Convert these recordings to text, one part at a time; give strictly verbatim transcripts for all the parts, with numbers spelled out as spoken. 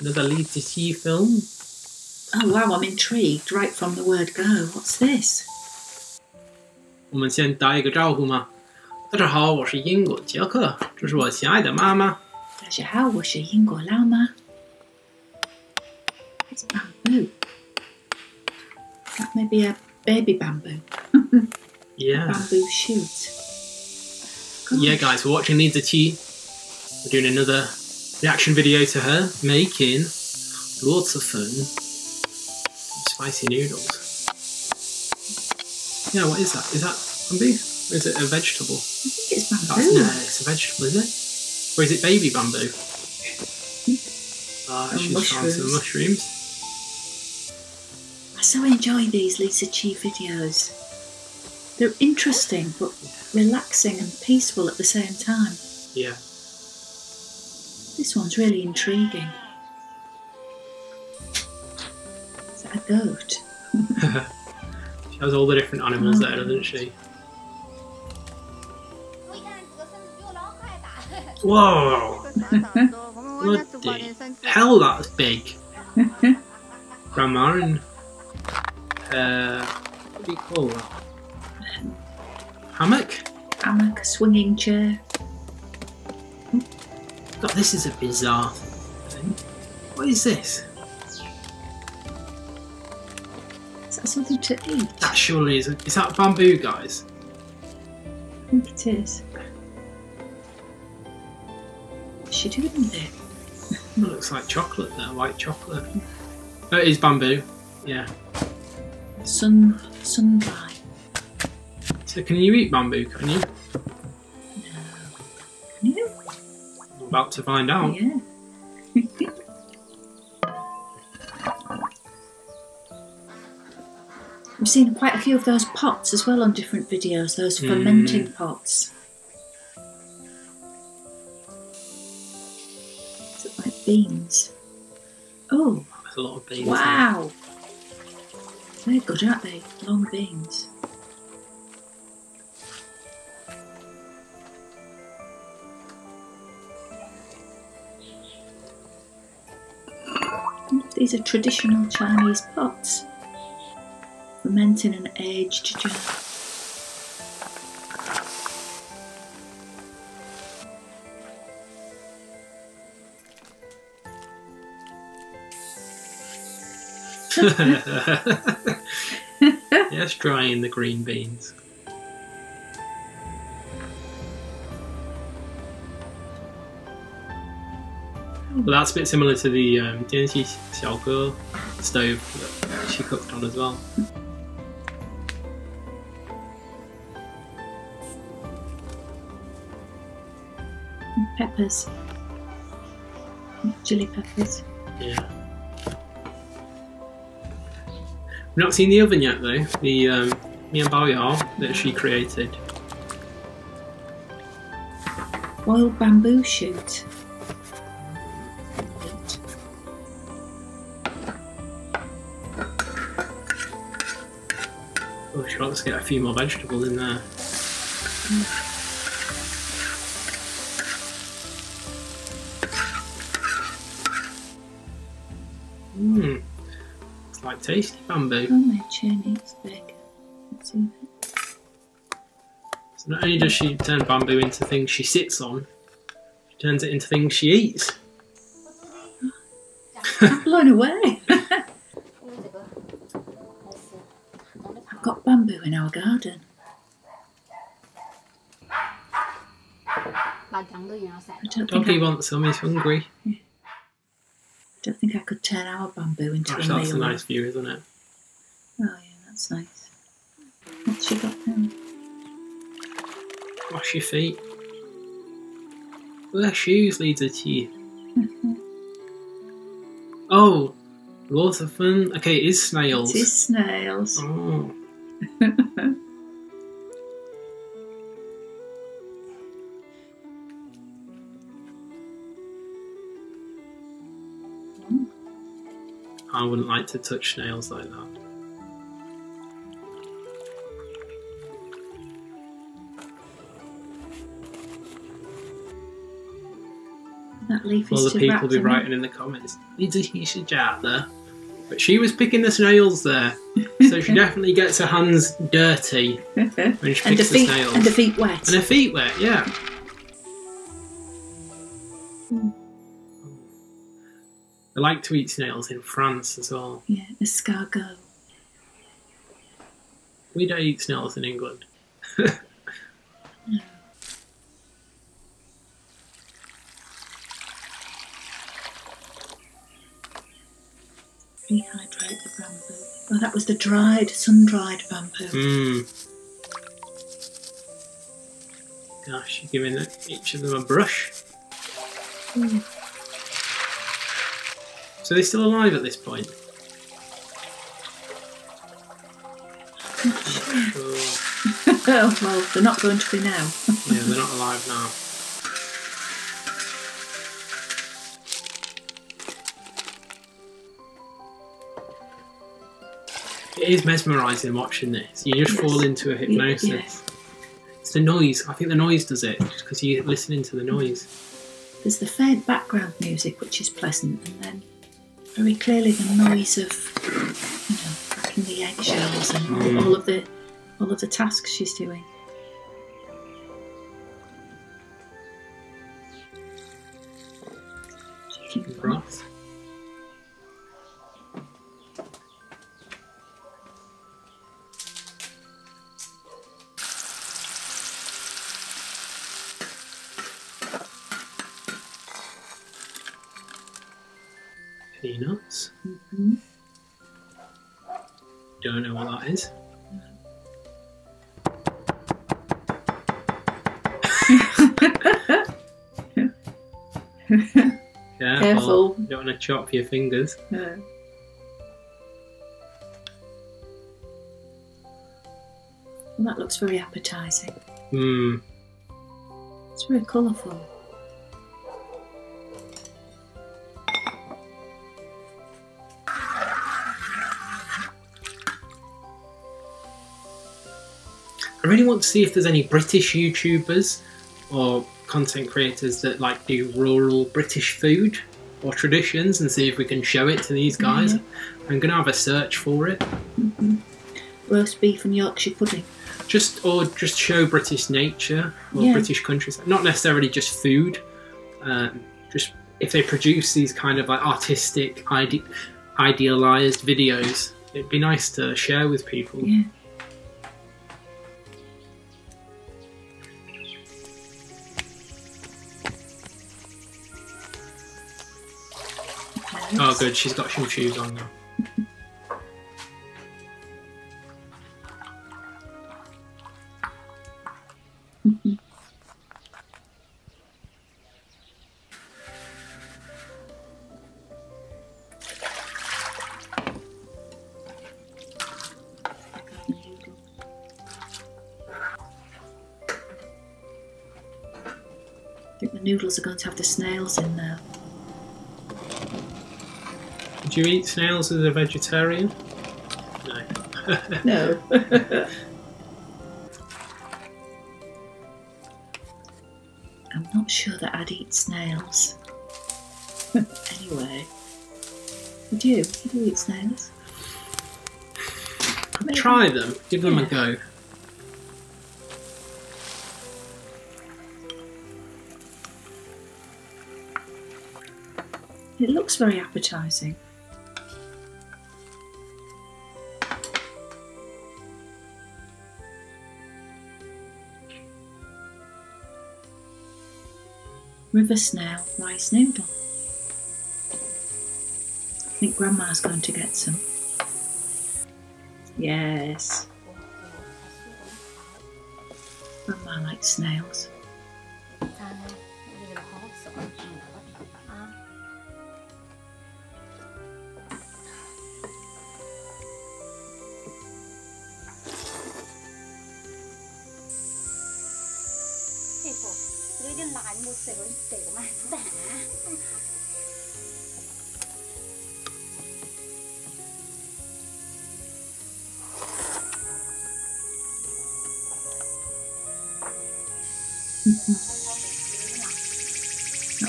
another Li Ziqi film. Oh wow, I'm intrigued right from the word go. What's this? 我们先打一个招呼嘛。大家好，我是英国杰克，这是我亲爱的妈妈。大家好，我是英国老妈。It's bamboo. That may be a baby bamboo. Yeah. Bamboo shoot. Good. Yeah, guys, we're watching Li Ziqi. We're doing another reaction video to her making lots of fun spicy noodles. Yeah, what is that? Is that bamboo? Or is it a vegetable? I think it's bamboo. No, it's a vegetable, is it? Or is it baby bamboo? Ah, uh, she's found some mushrooms. I so enjoy these Li Ziqi videos. They're interesting, but relaxing and peaceful at the same time. Yeah. This one's really intriguing. Is that a goat? She has all the different animals there, doesn't she? Whoa! What the hell, that's big! Grandma and... Uh, what do you call that? Hammock? Hammock, swinging chair. God, this is a bizarre thing. What is this? Is that something to eat? That surely is. A, is that bamboo, guys? I think it is. What's she doing there? It looks like chocolate there, white chocolate. Oh, it is bamboo, yeah. Sun, sunbite. So can you eat bamboo, can you? No. Can you? I'm about to find out. Yeah. We've seen quite a few of those pots as well on different videos, those mm. fermenting pots. Is it like beans? Oh! That's a lot of beans. Wow! There. They're good, aren't they? Long beans. These are traditional Chinese pots. Fermenting an aged jar. Yes, drying the green beans. Well, that's a bit similar to the um, Dianxi Xiaoge stove that she cooked on as well. And peppers. Chili peppers. Yeah. We've not seen the oven yet though, the um, mian bao yao that she created. Boiled bamboo shoot. Oh, she wants to get a few more vegetables in there. Mmm. It's like tasty bamboo. Homemade Chinese bacon. Let's see that. So not only does she turn bamboo into things she sits on, she turns it into things she eats. I'm blown away. Got bamboo in our garden. Doggy wants some, he's hungry. Yeah. I don't think I could turn our bamboo into Gosh, a meal. That's a nice view, isn't it? Oh yeah, that's nice. What's she got now? Wash your feet. Wear shoes, Li Ziqi. Oh, lots of fun. Okay, it is snails. It is snails. Oh. I wouldn't like to touch snails like that. That leaf is all the people be writing in the comments, Li Ziqi is there. But she was picking the snails there, so she definitely gets her hands dirty when she and picks her the feet, snails. And her feet wet. And her feet wet, yeah. Mm. They like to eat snails in France as well. Yeah, escargot. We don't eat snails in England. No. Rehydrate the bamboo. Oh, that was the dried, sun-dried bamboo. Mm. Gosh, you're giving each of them a brush. Mm. So they're still alive at this point? Sure. Oh, well, they're not going to be now. Yeah, they're not alive now. It is mesmerising watching this. You just yes. fall into a hypnosis. Yes. It's the noise. I think the noise does it, because you're listening to the noise. There's the faint background music, which is pleasant, and then very clearly the noise of, you know, cracking the eggshells and mm. all of the all of the tasks she's doing. Broth. Peanuts. Mm-hmm. Don't know what that is. Careful. Careful. You don't want to chop your fingers. No. Well, that looks very appetising. Mm. It's very colourful. I really want to see if there's any British YouTubers or content creators that like do rural British food or traditions and see if we can show it to these guys. Mm-hmm. I'm going to have a search for it. Mm-hmm. Roast beef and Yorkshire pudding. Just or just show British nature or yeah. British countryside. Not necessarily just food. Um, just if they produce these kind of like artistic, ide idealised videos, it'd be nice to share with people. Yeah. Oh good, she's got some shoes on now. I think the noodles are going to have the snails in there. Do you eat snails as a vegetarian? No. No. I'm not sure that I'd eat snails. Anyway. Would you? Would you eat snails? Maybe. Try them. Give them yeah. a go. It looks very appetising. River snail rice noodle. I think Grandma's going to get some. Yes. Grandma likes snails. That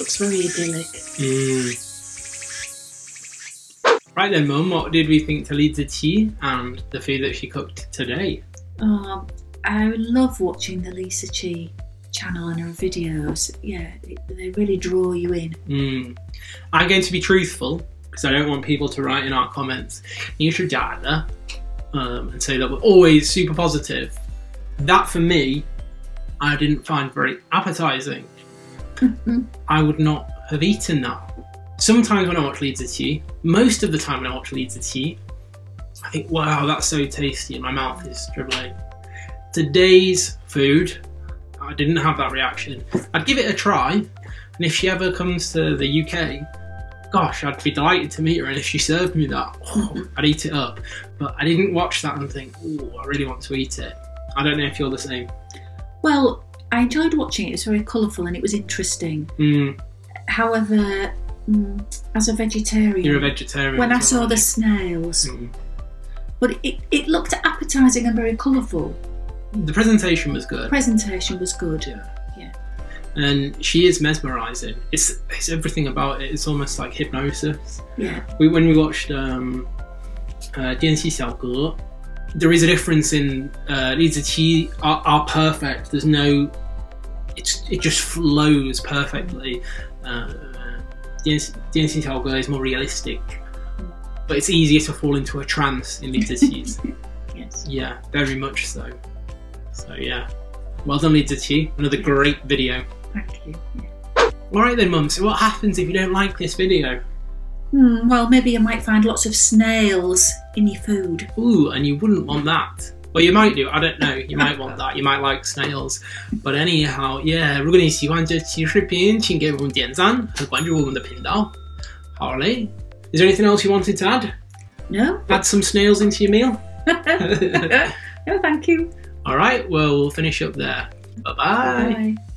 It's very idyllic. Mm. Right then, Mum, what did we think to Li Ziqi and the food that she cooked today? Oh, I love watching the Li Ziqi channel and her videos. Yeah, they really draw you in. Mm. I'm going to be truthful, because I don't want people to write in our comments, you should die um, and say that we're always super positive. That, for me, I didn't find very appetising. I would not have eaten that. Sometimes when I watch Li Ziqi, most of the time when I watch Li Ziqi, I think, wow, that's so tasty, and my mouth is dribbling. Today's food, I didn't have that reaction. I'd give it a try, and if she ever comes to the U K, gosh, I'd be delighted to meet her, and if she served me that, oh, I'd eat it up. But I didn't watch that and think, oh, I really want to eat it. I don't know if you're the same. Well, I enjoyed watching it. It was very colourful and it was interesting. Mm. However, mm, as a vegetarian, you're a vegetarian. When I well, saw the snails, mm. but it, it looked appetising and very colourful. The presentation was good. The presentation was good. Yeah, yeah. And she is mesmerising. It's it's everything about it. It's almost like hypnosis. Yeah. We when we watched um, uh, Dianxi Xiaoge. There is a difference in uh, Li Ziqi are, are perfect. There's no, it's it just flows perfectly. Uh, Dianxi Xiaoge is more realistic, but it's easier to fall into a trance in Li Ziqi's. Yes. Yeah, very much so. So yeah, well done Li Ziqi, another great video. Thank you. Yeah. All right then, Mum. So what happens if you don't like this video? Hmm, well, maybe you might find lots of snails in your food. Ooh, and you wouldn't want that. Well, you might do, I don't know. You might want that, you might like snails. But anyhow, yeah, 如果你喜欢这期视频，请给我们点赞和关注我们的频道。好嘞。Is there anything else you wanted to add? No. Add some snails into your meal? No, thank you. All right, well, we'll finish up there. Bye-bye. Bye.